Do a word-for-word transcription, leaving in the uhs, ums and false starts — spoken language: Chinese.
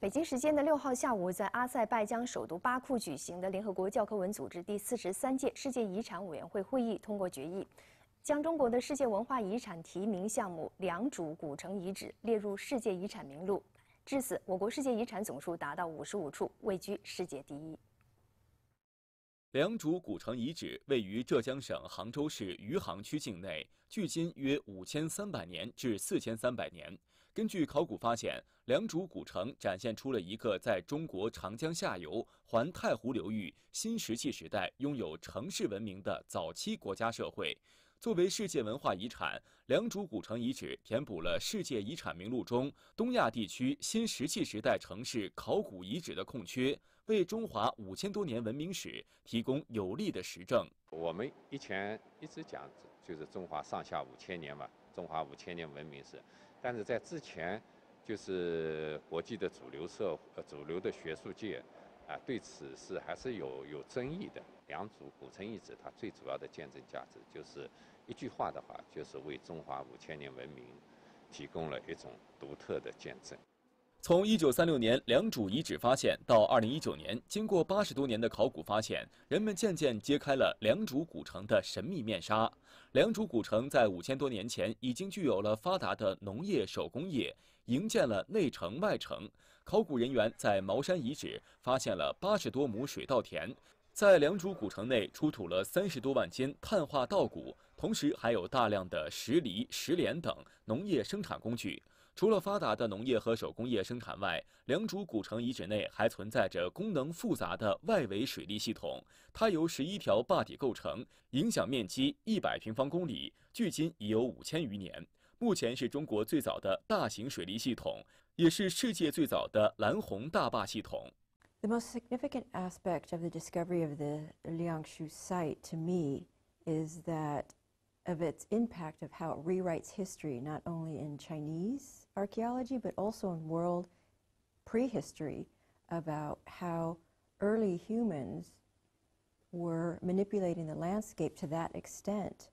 北京时间的六号下午，在阿塞拜疆首都巴库举行的联合国教科文组织第四十三届世界遗产委员会会议通过决议，将中国的世界文化遗产提名项目良渚古城遗址列入世界遗产名录。至此，我国世界遗产总数达到五十五处，位居世界第一。良渚古城遗址位于浙江省杭州市余杭区境内，距今约五千三百年至四千三百年。 根据考古发现，良渚古城展现出了一个在中国长江下游环太湖流域新石器时代拥有城市文明的早期国家社会。作为世界文化遗产，良渚古城遗址填补了世界遗产名录中东亚地区新石器时代城市考古遗址的空缺，为中华五千多年文明史提供有力的实证。我们以前一直讲，就是中华上下五千年嘛，中华五千年文明史。 但是在之前，就是国际的主流社、主流的学术界，啊，对此是还是有有争议的。良渚古城遗址它最主要的见证价值，就是一句话的话，就是为中华五千年文明提供了一种独特的见证。 从一九三六年良渚遗址发现到二零一九年，经过八十多年的考古发现，人们渐渐揭开了良渚古城的神秘面纱。良渚古城在五千多年前已经具有了发达的农业手工业，营建了内城外城。考古人员在茅山遗址发现了八十多亩水稻田，在良渚古城内出土了三十多万斤碳化稻谷，同时还有大量的石犁、石镰等农业生产工具。 除了发达的农业和手工业生产外，良渚古城遗址内还存在着功能复杂的外围水利系统。它由十一条坝体构成，影响面积一百平方公里，距今已有五千余年。目前是中国最早的大型水利系统，也是世界最早的蓝洪大坝系统。The most significant aspect of the discovery of the Liangshu site to me is that of its impact of how it rewrites history, not only in Chinese archaeology, but also in world prehistory about how early humans were manipulating the landscape to that extent